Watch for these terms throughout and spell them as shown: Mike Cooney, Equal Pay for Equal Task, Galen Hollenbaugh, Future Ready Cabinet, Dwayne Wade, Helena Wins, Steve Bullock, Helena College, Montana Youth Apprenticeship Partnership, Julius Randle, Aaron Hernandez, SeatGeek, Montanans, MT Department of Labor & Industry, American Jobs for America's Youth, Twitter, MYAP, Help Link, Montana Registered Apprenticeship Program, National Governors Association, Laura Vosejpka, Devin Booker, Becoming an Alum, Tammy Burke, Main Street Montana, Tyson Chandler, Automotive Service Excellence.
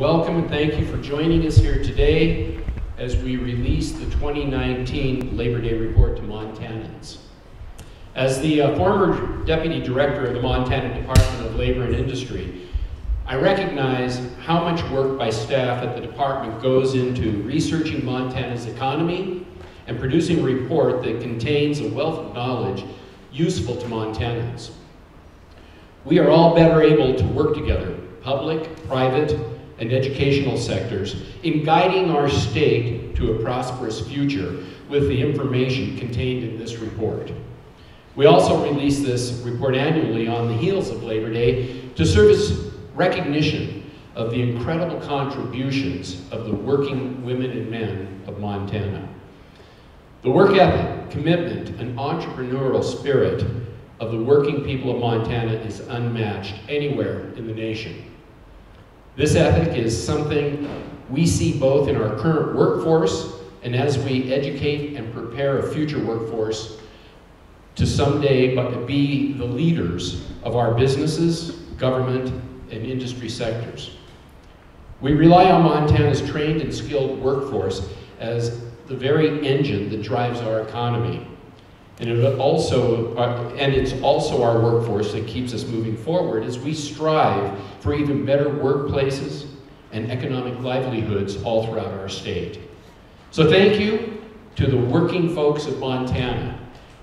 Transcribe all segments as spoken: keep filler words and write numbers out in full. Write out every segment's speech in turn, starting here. Welcome and thank you for joining us here today as we release the twenty nineteen Labor Day Report to Montanans. As the uh, former Deputy Director of the Montana Department of Labor and Industry, I recognize how much work by staff at the department goes into researching Montana's economy and producing a report that contains a wealth of knowledge useful to Montanans. We are all better able to work together, public, private, and educational sectors, in guiding our state to a prosperous future with the information contained in this report. We also release this report annually on the heels of Labor Day to serve as recognition of the incredible contributions of the working women and men of Montana. The work ethic, commitment, and entrepreneurial spirit of the working people of Montana is unmatched anywhere in the nation. This ethic is something we see both in our current workforce and as we educate and prepare a future workforce to someday be the leaders of our businesses, government, and industry sectors. We rely on Montana's trained and skilled workforce as the very engine that drives our economy. And, it also, and it's also our workforce that keeps us moving forward as we strive for even better workplaces and economic livelihoods all throughout our state. So thank you to the working folks of Montana,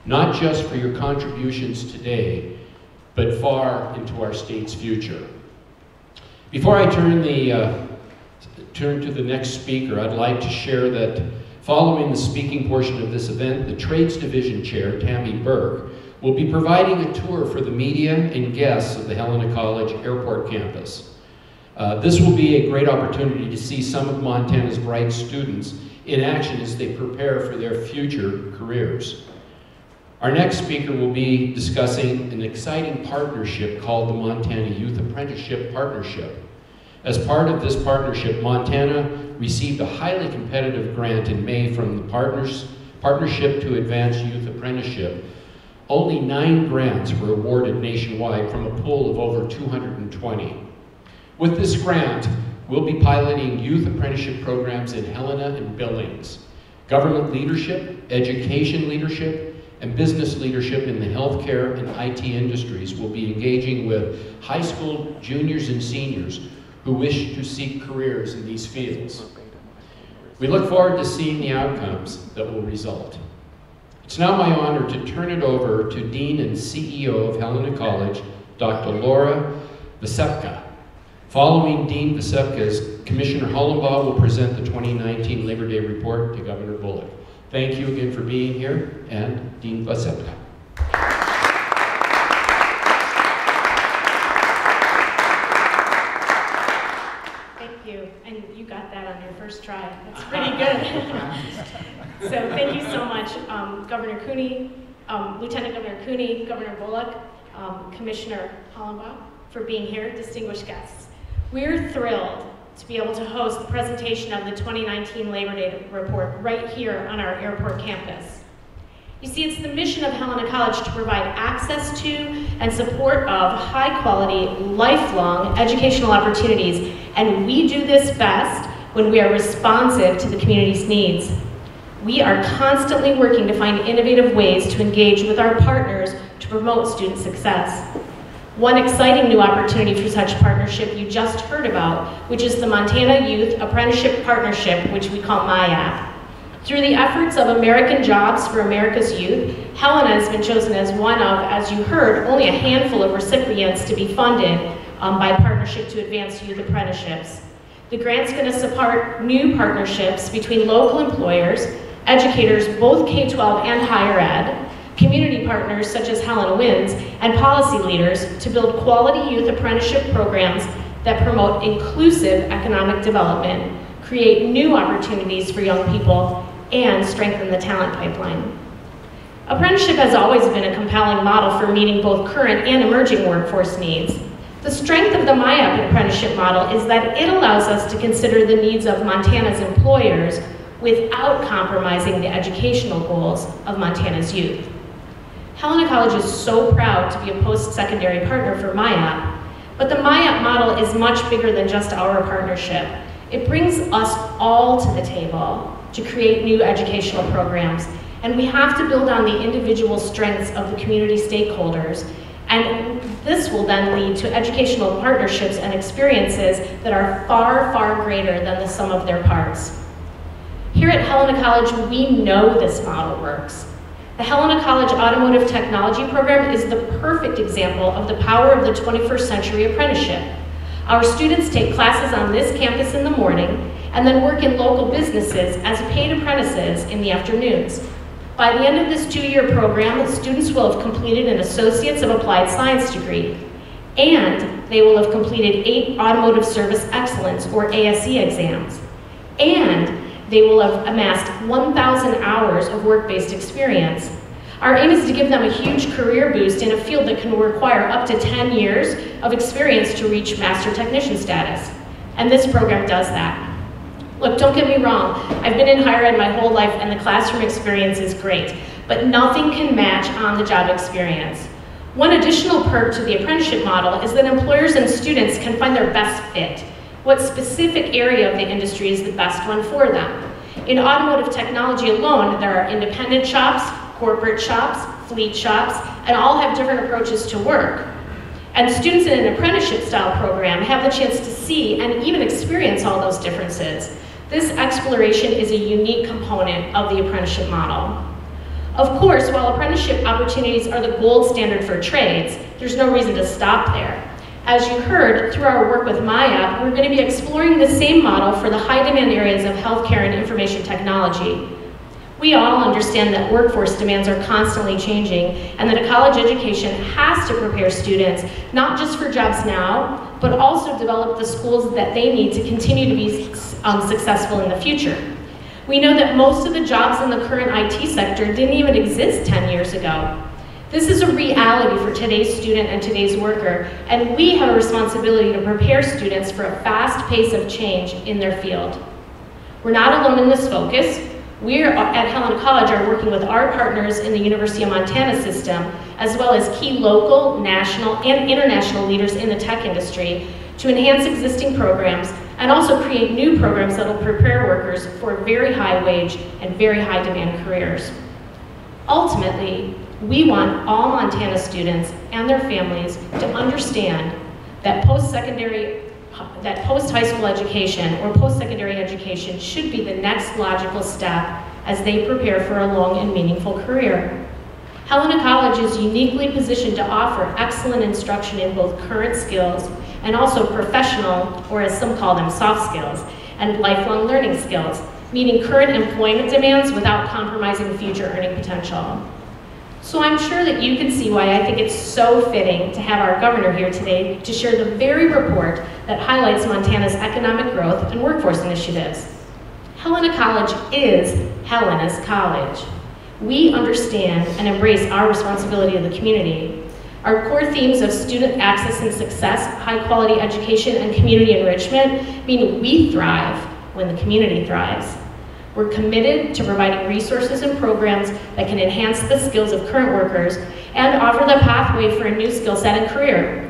not just for your contributions today, but far into our state's future. Before I turn, the, uh, turn to the next speaker, I'd like to share that following the speaking portion of this event, the Trades Division Chair, Tammy Burke, will be providing a tour for the media and guests of the Helena College Airport campus. Uh, this will be a great opportunity to see some of Montana's bright students in action as they prepare for their future careers. Our next speaker will be discussing an exciting partnership called the Montana Youth Apprenticeship Partnership. As part of this partnership, Montana received a highly competitive grant in May from the Partners, Partnership to Advance Youth Apprenticeship. Only nine grants were awarded nationwide from a pool of over two hundred twenty. With this grant, we'll be piloting youth apprenticeship programs in Helena and Billings, government leadership, education leadership, and business leadership in the healthcare and I T industries. We'll be engaging with high school juniors and seniors who wish to seek careers in these fields. We look forward to seeing the outcomes that will result. It's now my honor to turn it over to Dean and C E O of Helena College, Doctor Laura Vosejpka. Following Dean Vosejpka's, Commissioner Hollenbaugh will present the twenty nineteen Labor Day Report to Governor Bullock. Thank you again for being here, and Dean Vosejpka. Try. That's pretty good. So thank you so much, um, Governor Cooney, um, Lieutenant Governor Cooney, Governor Bullock, um, Commissioner Hollenbaugh, for being here, distinguished guests. We're thrilled to be able to host the presentation of the twenty nineteen Labor Day Report right here on our airport campus. You see, it's the mission of Helena College to provide access to and support of high-quality, lifelong educational opportunities, and we do this best when we are responsive to the community's needs. We are constantly working to find innovative ways to engage with our partners to promote student success. One exciting new opportunity for such partnership you just heard about, which is the Montana Youth Apprenticeship Partnership, which we call M Y A P. Through the efforts of American Jobs for America's Youth, Helena has been chosen as one of, as you heard, only a handful of recipients to be funded um, by Partnership to Advance Youth Apprenticeships. The grant's going to support new partnerships between local employers, educators, both K twelve and higher ed, community partners such as Helena Wins, and policy leaders to build quality youth apprenticeship programs that promote inclusive economic development, create new opportunities for young people, and strengthen the talent pipeline. Apprenticeship has always been a compelling model for meeting both current and emerging workforce needs. The strength of the M Y A P apprenticeship model is that it allows us to consider the needs of Montana's employers without compromising the educational goals of Montana's youth. Helena College is so proud to be a post-secondary partner for M Y A P. But the MyUp model is much bigger than just our partnership. It brings us all to the table to create new educational programs. And we have to build on the individual strengths of the community stakeholders. And this will then lead to educational partnerships and experiences that are far, far greater than the sum of their parts. Here at Helena College, we know this model works. The Helena College Automotive Technology Program is the perfect example of the power of the twenty-first century apprenticeship. Our students take classes on this campus in the morning and then work in local businesses as paid apprentices in the afternoons. By the end of this two-year program, students will have completed an Associates of Applied Science degree, and they will have completed eight Automotive Service Excellence, or A S E, exams, and they will have amassed one thousand hours of work-based experience. Our aim is to give them a huge career boost in a field that can require up to ten years of experience to reach master technician status, and this program does that. Look, don't get me wrong, I've been in higher ed my whole life and the classroom experience is great, but nothing can match on-the-job experience. One additional perk to the apprenticeship model is that employers and students can find their best fit. What specific area of the industry is the best one for them? In automotive technology alone, there are independent shops, corporate shops, fleet shops, and all have different approaches to work. And students in an apprenticeship-style program have the chance to see and even experience all those differences. This exploration is a unique component of the apprenticeship model. Of course, while apprenticeship opportunities are the gold standard for trades, there's no reason to stop there. As you heard, through our work with MyUp, we're going to be exploring the same model for the high-demand areas of healthcare and information technology. We all understand that workforce demands are constantly changing, and that a college education has to prepare students, not just for jobs now, but also develop the skills that they need to continue to be um, successful in the future. We know that most of the jobs in the current I T sector didn't even exist ten years ago. This is a reality for today's student and today's worker, and we have a responsibility to prepare students for a fast pace of change in their field. We're not alone in this focus. We at Helena College are working with our partners in the University of Montana system, as well as key local, national, and international leaders in the tech industry to enhance existing programs and also create new programs that will prepare workers for very high wage and very high demand careers. Ultimately, we want all Montana students and their families to understand that post-secondary that post-high school education or post-secondary education should be the next logical step as they prepare for a long and meaningful career. Helena College is uniquely positioned to offer excellent instruction in both current skills and also professional, or as some call them, soft skills, and lifelong learning skills, meeting current employment demands without compromising future earning potential. So I'm sure that you can see why I think it's so fitting to have our governor here today to share the very report that highlights Montana's economic growth and workforce initiatives. Helena College is Helena's college. We understand and embrace our responsibility to the community. Our core themes of student access and success, high quality education, and community enrichment mean we thrive when the community thrives. We're committed to providing resources and programs that can enhance the skills of current workers and offer the pathway for a new skill set and career.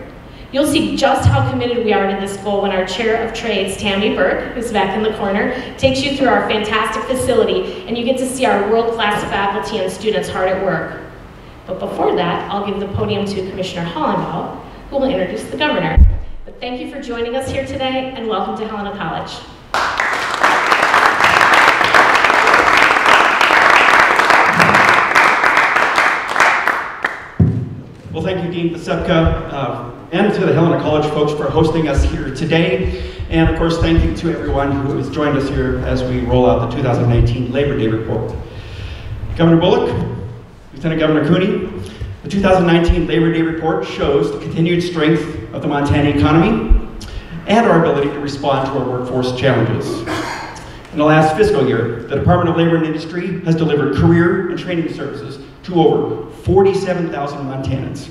You'll see just how committed we are to this goal when our Chair of Trades, Tammy Burke, who's back in the corner, takes you through our fantastic facility and you get to see our world-class faculty and students hard at work. But before that, I'll give the podium to Commissioner Hollenbaugh, who will introduce the governor. But thank you for joining us here today and welcome to Helena College. Well, thank you, Dean Vosejpka, uh, and to the Helena College folks for hosting us here today. And of course, thank you to everyone who has joined us here as we roll out the two thousand nineteen Labor Day report. Governor Bullock, Lieutenant Governor Cooney, the two thousand nineteen Labor Day report shows the continued strength of the Montana economy and our ability to respond to our workforce challenges. In the last fiscal year, the Department of Labor and Industry has delivered career and training services to over forty-seven thousand Montanans.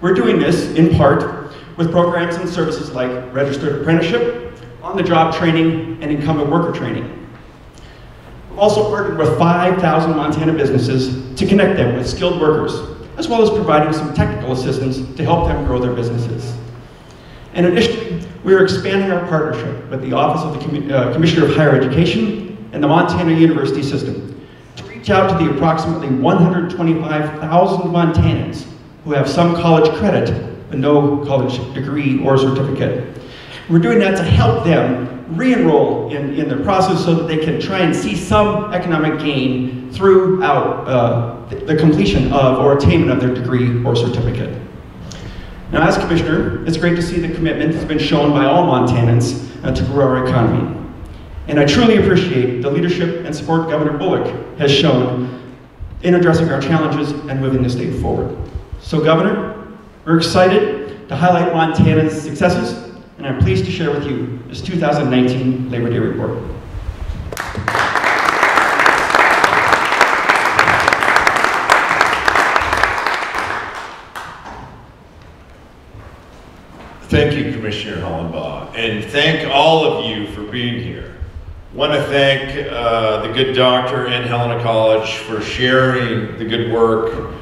We're doing this, in part, with programs and services like registered apprenticeship, on-the-job training, and incumbent worker training. We've also partnered with five thousand Montana businesses to connect them with skilled workers, as well as providing some technical assistance to help them grow their businesses. In addition, we are expanding our partnership with the Office of the Com uh, Commissioner of Higher Education and the Montana University System to reach out to the approximately one hundred twenty-five thousand Montanans who have some college credit but no college degree or certificate. We're doing that to help them re-enroll in, in the process so that they can try and see some economic gain throughout uh, the, the completion of or attainment of their degree or certificate. Now, as Commissioner, it's great to see the commitment that's been shown by all Montanans uh, to grow our economy. And I truly appreciate the leadership and support Governor Bullock has shown in addressing our challenges and moving the state forward. So, Governor, we're excited to highlight Montana's successes, and I'm pleased to share with you this two thousand nineteen Labor Day report. Thank you, Commissioner Hollenbaugh, and thank all of you for being here. I want to thank uh, the good doctor and Helena College for sharing the good work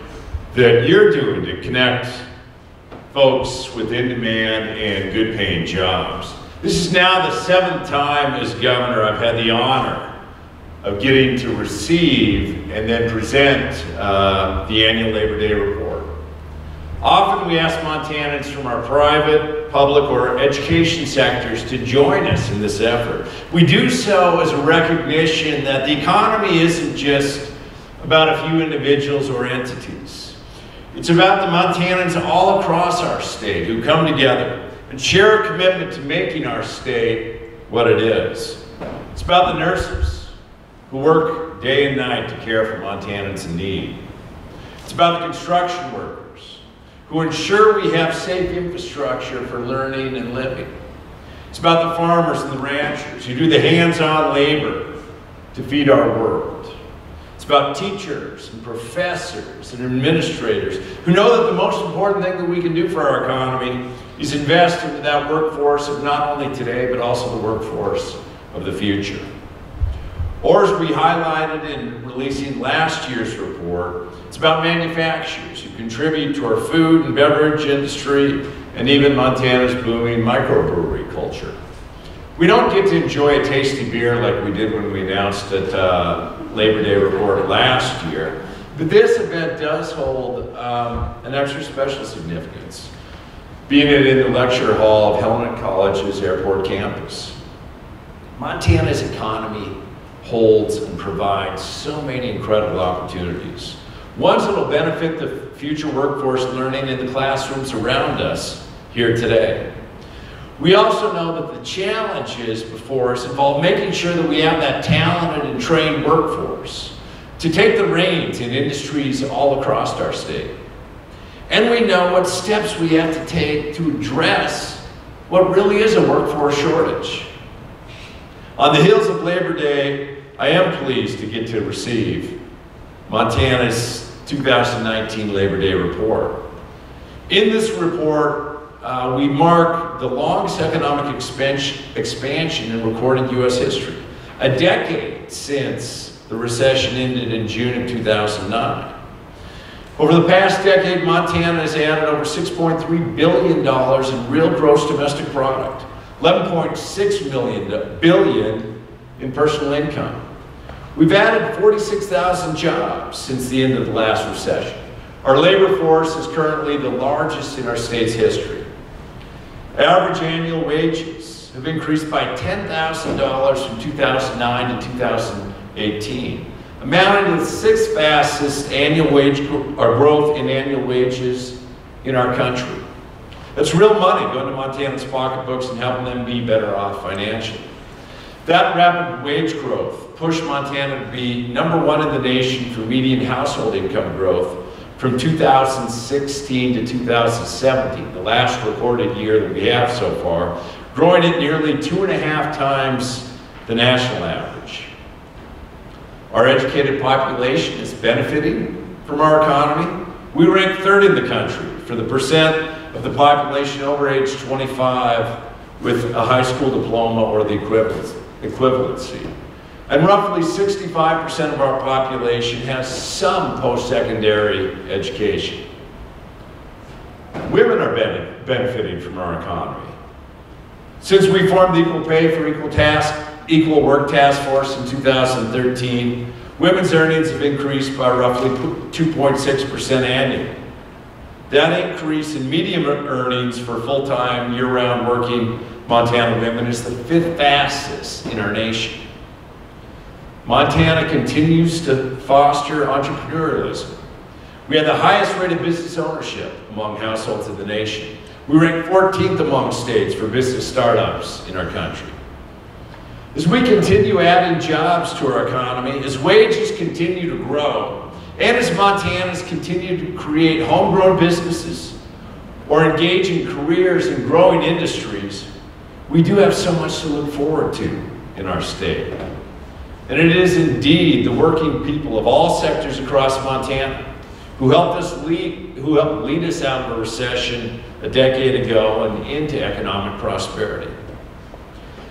that you're doing to connect folks with in-demand and good-paying jobs. This is now the seventh time as governor I've had the honor of getting to receive and then present uh, the annual Labor Day report. Often we ask Montanans from our private, public, or education sectors to join us in this effort. We do so as a recognition that the economy isn't just about a few individuals or entities. It's about the Montanans all across our state who come together and share a commitment to making our state what it is. It's about the nurses who work day and night to care for Montanans in need. It's about the construction workers who ensure we have safe infrastructure for learning and living. It's about the farmers and the ranchers who do the hands-on labor to feed our world. About teachers and professors and administrators who know that the most important thing that we can do for our economy is invest into that workforce of not only today, but also the workforce of the future. Or as we highlighted in releasing last year's report, it's about manufacturers who contribute to our food and beverage industry and even Montana's booming microbrewery culture. We don't get to enjoy a tasty beer like we did when we announced that uh, Labor Day report last year, but this event does hold um, an extra special significance, being it in the lecture hall of Helena College's airport campus. Montana's economy holds and provides so many incredible opportunities. Ones that will benefit the future workforce learning in the classrooms around us here today. We also know that the challenges before us involve making sure that we have that talented and trained workforce to take the reins in industries all across our state. And we know what steps we have to take to address what really is a workforce shortage. On the heels of Labor Day, I am pleased to get to receive Montana's two thousand nineteen Labor Day report. In this report, Uh, we mark the longest economic expansion, expansion in recorded U S history, a decade since the recession ended in June of two thousand nine. Over the past decade, Montana has added over six point three billion dollars in real gross domestic product, eleven point six billion dollars in personal income. We've added forty-six thousand jobs since the end of the last recession. Our labor force is currently the largest in our state's history. Average annual wages have increased by ten thousand dollars from two thousand nine to two thousand eighteen, amounting to the sixth fastest annual wage or growth in annual wages in our country. That's real money going to Montana's pocketbooks and helping them be better off financially. That rapid wage growth pushed Montana to be number one in the nation for median household income growth from two thousand sixteen to two thousand seventeen, the last recorded year that we have so far, growing at nearly two and a half times the national average. Our educated population is benefiting from our economy. We rank third in the country for the percent of the population over age twenty-five with a high school diploma or the equivalency. And roughly sixty-five percent of our population has some post-secondary education. Women are benefiting from our economy. Since we formed the Equal Pay for Equal Task, Equal Work Task Force in two thousand thirteen, women's earnings have increased by roughly two point six percent annually. That increase in median earnings for full-time, year-round working Montana women is the fifth fastest in our nation. Montana continues to foster entrepreneurialism. We had the highest rate of business ownership among households in the nation. We ranked fourteenth among states for business startups in our country. As we continue adding jobs to our economy, as wages continue to grow, and as Montanans continue to create homegrown businesses or engage in careers in growing industries, we do have so much to look forward to in our state. And it is indeed the working people of all sectors across Montana who helped us lead, who helped lead us out of a recession a decade ago and into economic prosperity.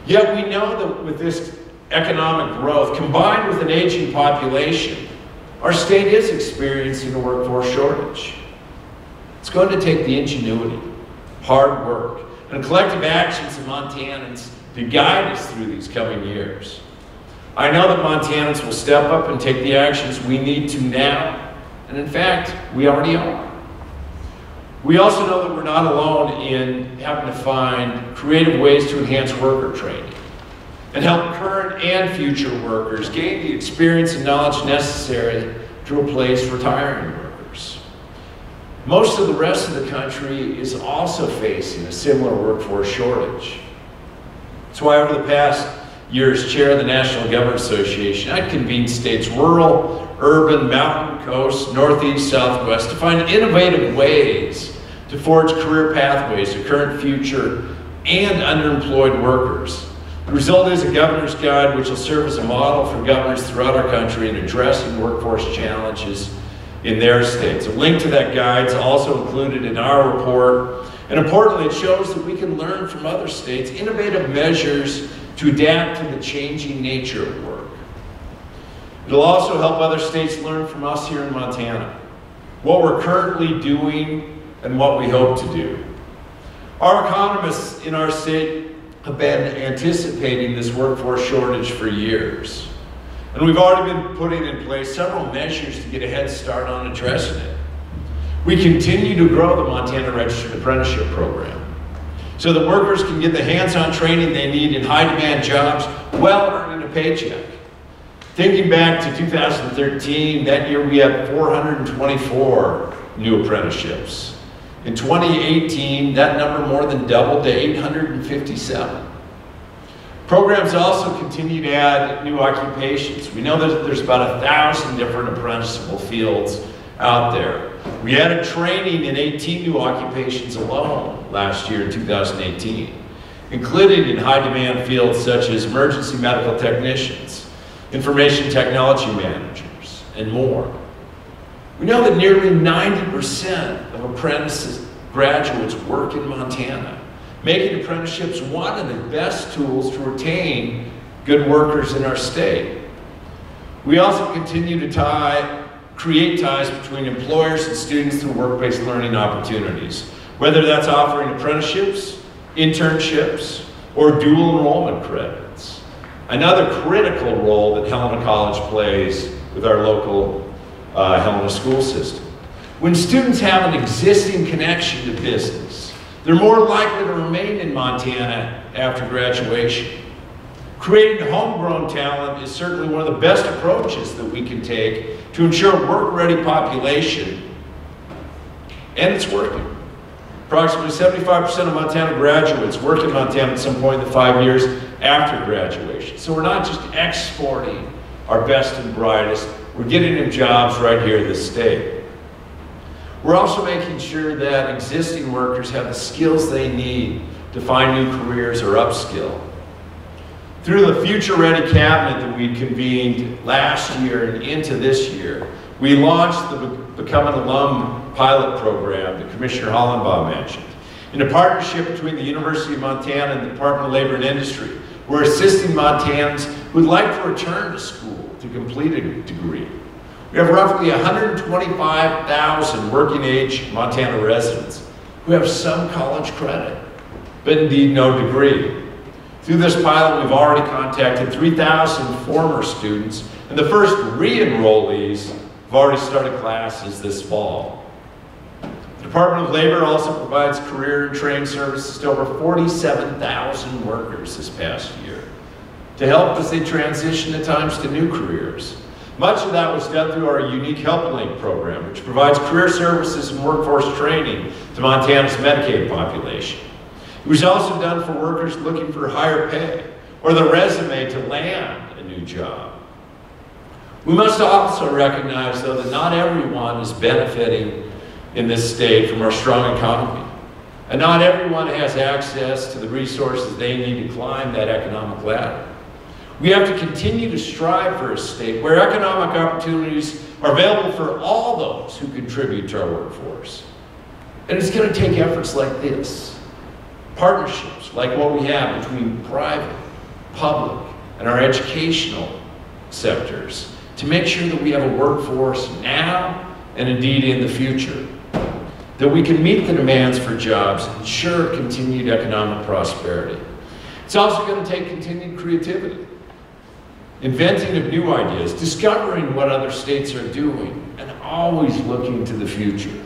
Yet we know that with this economic growth, combined with an aging population, our state is experiencing a workforce shortage. It's going to take the ingenuity, hard work, and collective actions of Montanans to guide us through these coming years. I know that Montanans will step up and take the actions we need to now. And in fact, we already are. We also know that we're not alone in having to find creative ways to enhance worker training and help current and future workers gain the experience and knowledge necessary to replace retiring workers. Most of the rest of the country is also facing a similar workforce shortage. That's why over the past year as chair of the National Governors Association, I convened states rural, urban, mountain, coast, northeast, southwest to find innovative ways to forge career pathways to current, future, and underemployed workers. The result is a governor's guide which will serve as a model for governors throughout our country in addressing workforce challenges in their states. A link to that guide is also included in our report, and importantly, it shows that we can learn from other states innovative measures to adapt to the changing nature of work. It'll also help other states learn from us here in Montana, what we're currently doing and what we hope to do. Our economists in our state have been anticipating this workforce shortage for years, and we've already been putting in place several measures to get a head start on addressing it. We continue to grow the Montana Registered Apprenticeship Program so that workers can get the hands-on training they need in high-demand jobs while earning a paycheck. Thinking back to two thousand thirteen, that year we had four hundred twenty-four new apprenticeships. In twenty eighteen, that number more than doubled to eight hundred fifty-seven. Programs also continue to add new occupations. We know that there's about a thousand different apprenticeable fields out there. We added training in eighteen new occupations alone last year in two thousand eighteen, including in high-demand fields such as emergency medical technicians, information technology managers, and more. We know that nearly ninety percent of apprentices graduates work in Montana, making apprenticeships one of the best tools to retain good workers in our state. We also continue to tie, create ties between employers and students through work-based learning opportunities, whether that's offering apprenticeships, internships, or dual enrollment credits. Another critical role that Helena College plays with our local uh, Helena school system. When students have an existing connection to business, they're more likely to remain in Montana after graduation. Creating homegrown talent is certainly one of the best approaches that we can take to ensure a work-ready population, and it's working. Approximately seventy-five percent of Montana graduates work in Montana at some point in the five years after graduation. So we're not just exporting our best and brightest, we're getting them jobs right here in the state. We're also making sure that existing workers have the skills they need to find new careers or upskill. Through the Future Ready Cabinet that we convened last year and into this year, we launched the Becoming an Alum pilot program that Commissioner Hollenbaugh mentioned. In a partnership between the University of Montana and the Department of Labor and Industry, we're assisting Montanans who'd like to return to school to complete a degree. We have roughly one hundred twenty-five thousand working age Montana residents who have some college credit, but need no degree. Through this pilot, we've already contacted three thousand former students, and the first re-enrollees have already started classes this fall. The Department of Labor also provides career and training services to over forty-seven thousand workers this past year to help as they transition at times to new careers. Much of that was done through our unique Help Link program, which provides career services and workforce training to Montana's Medicaid population. It was also done for workers looking for higher pay or the resume to land a new job. We must also recognize, though, that not everyone is benefiting in this state from our strong economy. And not everyone has access to the resources they need to climb that economic ladder. We have to continue to strive for a state where economic opportunities are available for all those who contribute to our workforce. And it's going to take efforts like this. Partnerships like what we have between private, public, and our educational sectors to make sure that we have a workforce now and indeed in the future, that we can meet the demands for jobs and ensure continued economic prosperity. It's also going to take continued creativity. Inventing of new ideas, discovering what other states are doing, and always looking to the future.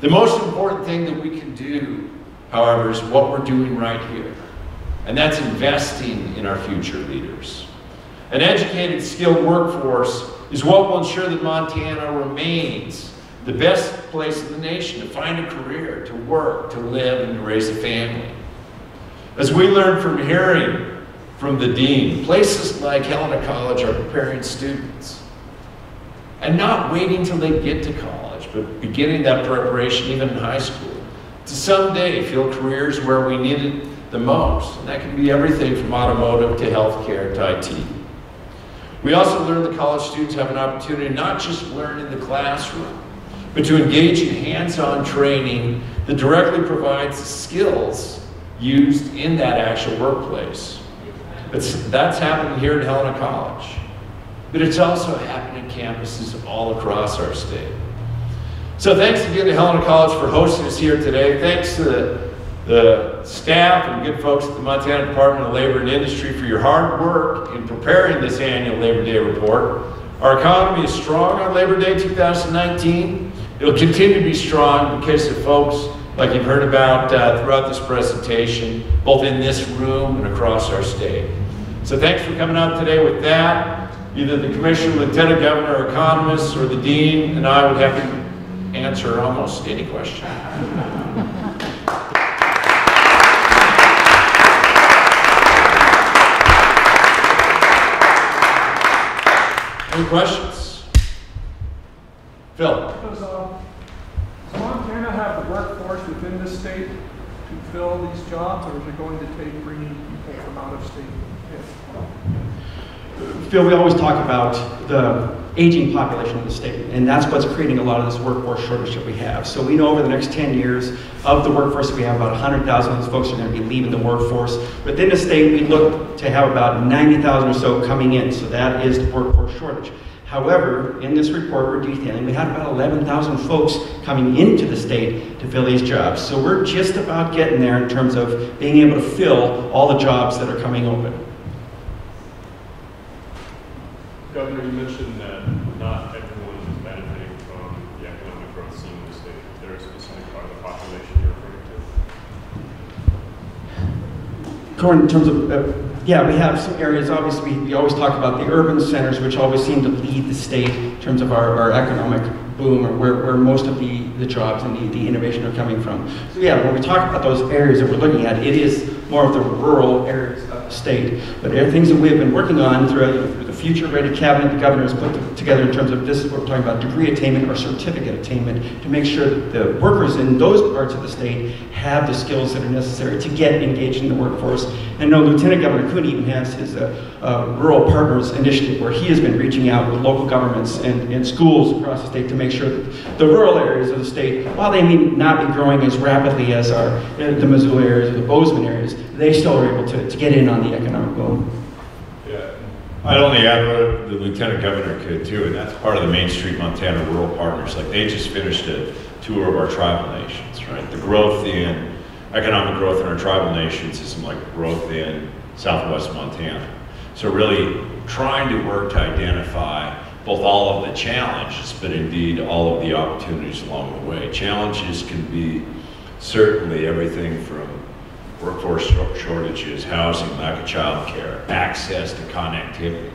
The most important thing that we can do, however, is what we're doing right here. And that's investing in our future leaders. An educated, skilled workforce is what will ensure that Montana remains the best place in the nation to find a career, to work, to live, and to raise a family. As we learn from hearing from the dean, places like Helena College are preparing students and not waiting till they get to college, but beginning that preparation even in high school to someday fill careers where we need it the most. And that can be everything from automotive to healthcare to I T. We also learn that college students have an opportunity to not just learn in the classroom, but to engage in hands-on training that directly provides the skills used in that actual workplace. It's, that's happening here at Helena College, but it's also happening at campuses all across our state. So thanks again to Helena College for hosting us here today. Thanks to the, the staff and good folks at the Montana Department of Labor and Industry for your hard work in preparing this annual Labor Day report. Our economy is strong on Labor Day two thousand nineteen. It'll continue to be strong because of folks like you've heard about uh, throughout this presentation, both in this room and across our state. So thanks for coming out today with that. Either the commissioner, lieutenant governor, economist, or the dean, and I would have to answer almost any question. Any questions? Phil. Montana have the workforce within the state to fill these jobs, or is it going to take bringing people from out of state? Phil, we always talk about the aging population of the state, and that's what's creating a lot of this workforce shortage that we have. So we know over the next ten years, of the workforce that we have, about one hundred thousand of those folks are going to be leaving the workforce. Within the state, we look to have about ninety thousand or so coming in, so that is the workforce shortage. However, in this report we're detailing, we had about eleven thousand folks coming into the state to fill these jobs. So we're just about getting there in terms of being able to fill all the jobs that are coming open. Governor, you mentioned that not everyone is benefiting from the economic growth seen in the state. Is there a specific part of the population you're referring to? Corn, in terms of uh, yeah, we have some areas, obviously, we, we always talk about the urban centers, which always seem to lead the state in terms of our, our economic boom, or where, where most of the, the jobs and the, the innovation are coming from. So yeah, when we talk about those areas that we're looking at, it is more of the rural areas of the state. But there are things that we've been working on throughout the, the Future Ready Cabinet the governor has put together in terms of this is what we're talking about, degree attainment or certificate attainment, to make sure that the workers in those parts of the state have the skills that are necessary to get engaged in the workforce. And I know Lieutenant Governor Cooney even has his uh, uh, Rural Partners Initiative, where he has been reaching out with local governments and, and schools across the state to make sure that the rural areas of the state, while they may not be growing as rapidly as our, uh, the Missoula areas or the Bozeman areas, they still are able to, to get in on the economic boom. Yeah, I'd only add what the Lieutenant Governor could too, and that's part of the Main Street Montana Rural Partners. Like, they just finished a tour of our tribal nations, right? The growth in economic growth in our tribal nations is like growth in southwest Montana. So really trying to work to identify both all of the challenges, but indeed all of the opportunities along the way. Challenges can be certainly everything from workforce shortages, housing, lack of childcare, access to connectivity.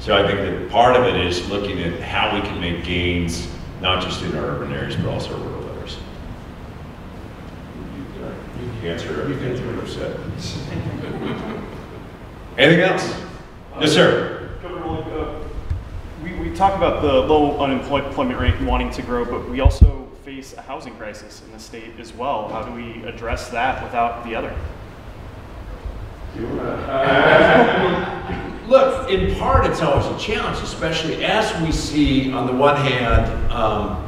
So I think that part of it is looking at how we can make gains, not just in our urban areas, but also rural areas. You can answer everything you said. Anything else? Uh, yes, sir. Uh, we, we talk about the low unemployment rate wanting to grow, but we also face a housing crisis in the state as well. How do we address that without the other? Uh, look, in part it's always a challenge, especially as we see on the one hand um,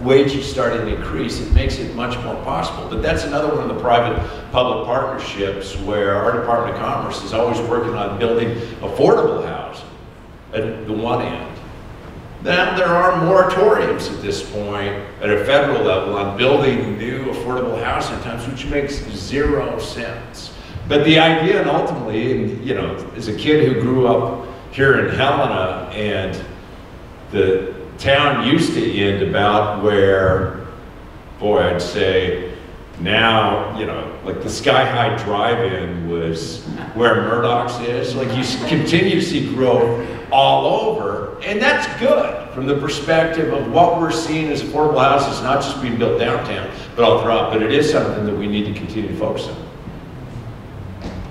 wages starting to increase. It makes it much more possible, but that's another one of the private-public partnerships where our Department of Commerce is always working on building affordable housing at the one end. That there are moratoriums at this point at a federal level on building new affordable housing types, which makes zero sense. But the idea, and ultimately, and you know, as a kid who grew up here in Helena, and the town used to end about where, boy, I'd say now, you know, like the Sky High Drive-In was where Murdoch's is. Like you continue to see growth all over, and that's good from the perspective of what we're seeing as affordable houses, not just being built downtown, but all throughout. But it is something that we need to continue to focus on.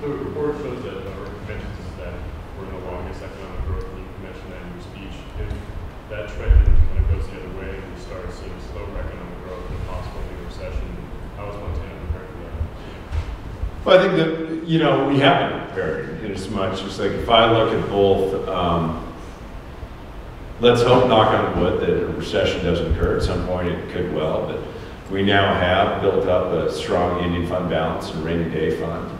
The report shows that our conventions that we're the longest economic growth lead convention in your speech. If that trend kind of goes the other way and we start seeing slow economic growth and a possible new recession, how is Montana prepared for that? Well, I think that, you know, we haven't. In as much as like if I look at both, um, let's hope, knock on wood, that a recession doesn't occur. At some point it could well, but we now have built up a strong ending fund balance and rainy day fund.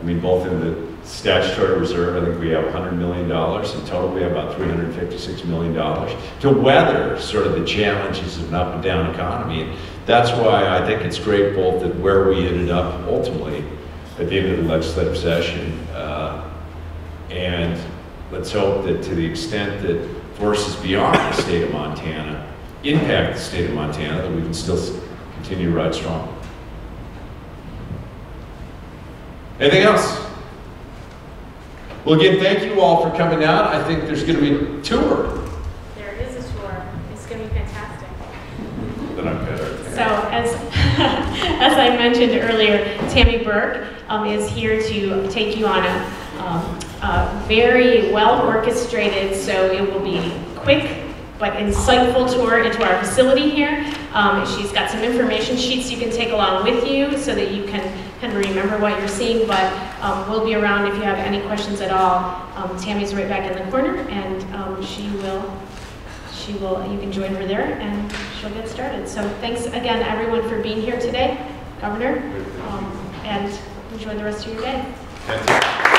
I mean, both in the statutory reserve, I think we have one hundred million dollars. In total, we have about three hundred fifty-six million dollars to weather sort of the challenges of an up and down economy. And that's why I think it's great both that where we ended up ultimately at the end of the legislative session, uh, and let's hope that to the extent that forces beyond the state of Montana impact the state of Montana, that we can still continue to ride strong. Anything else? Well, again, thank you all for coming out. I think there's going to be a tour. There is a tour. It's going to be fantastic. Then I'm better. So as as I mentioned earlier, Tammy Burke um, is here to take you on a, um, a very well orchestrated, so it will be quick but insightful tour into our facility here. Um, she's got some information sheets you can take along with you so that you can kind of remember what you're seeing, but um, we'll be around if you have any questions at all. Um, Tammy's right back in the corner, and um, she will. She will, you can join her there and she'll get started. So thanks again everyone for being here today, Governor, um, and enjoy the rest of your day.